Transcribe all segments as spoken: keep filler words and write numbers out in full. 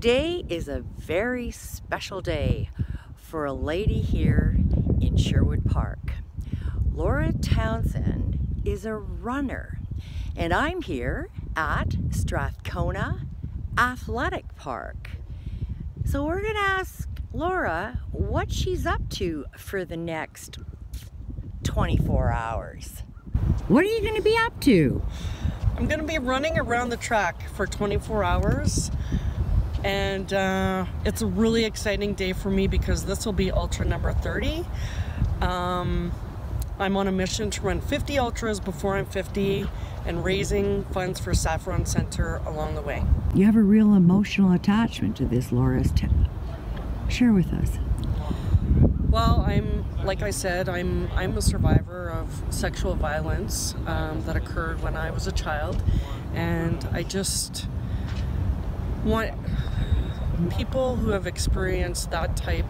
Today is a very special day for a lady here in Sherwood Park. Laura Townsend is a runner, and I'm here at Strathcona Athletic Park. So we're gonna ask Laura what she's up to for the next twenty-four hours. What are you gonna be up to? I'm gonna be running around the track for twenty-four hours. And uh, it's a really exciting day for me because this will be ultra number thirty. Um, I'm on a mission to run fifty ultras before I'm fifty and raising funds for Saffron Center along the way. You have a real emotional attachment to this, Laura. Share with us. Well, I'm, like I said, I'm, I'm a survivor of sexual violence um, that occurred when I was a child. And I just want people who have experienced that type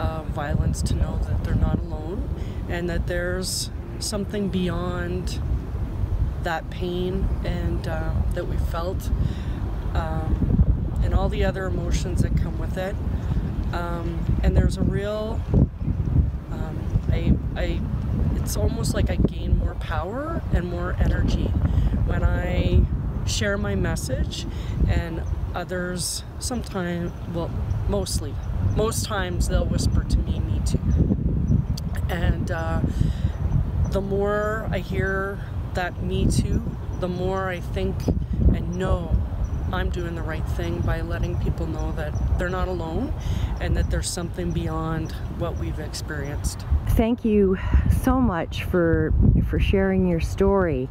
of violence to know that they're not alone and that there's something beyond that pain and uh, that we felt um, and all the other emotions that come with it. Um, and there's a real, um, I, I, it's almost like I gain more power and more energy when I share my message, and others sometimes, well, mostly, most times they'll whisper to me, me too. And uh, the more I hear that me too, the more I think and know I'm doing the right thing by letting people know that they're not alone and that there's something beyond what we've experienced. Thank you so much for, for sharing your story.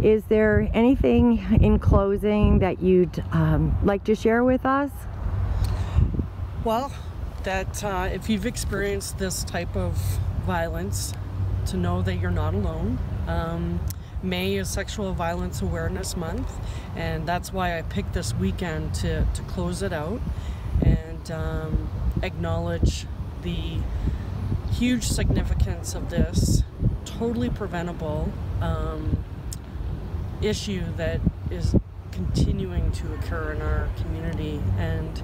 Is there anything in closing that you'd um, like to share with us? Well, that uh, if you've experienced this type of violence, to know that you're not alone. Um, May is Sexual Violence Awareness Month, and that's why I picked this weekend to, to close it out and um, acknowledge the huge significance of this totally preventable um, issue that is continuing to occur in our community. And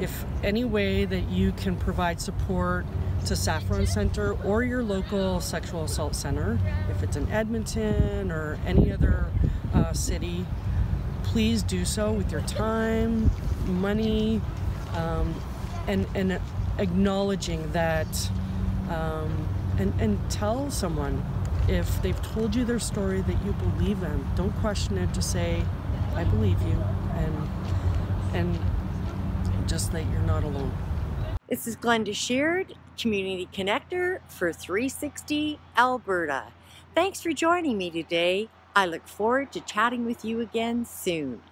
if any way that you can provide support to Saffron Center or your local sexual assault center, if it's in Edmonton or any other uh, city, please do so with your time, money, um, and, and acknowledging that um, and, and tell someone. If they've told you their story, that you believe them. Don't question it, just say, I believe you, and, and just that you're not alone. This is Glenda Sheard, Community Connector for three sixty Alberta. Thanks for joining me today. I look forward to chatting with you again soon.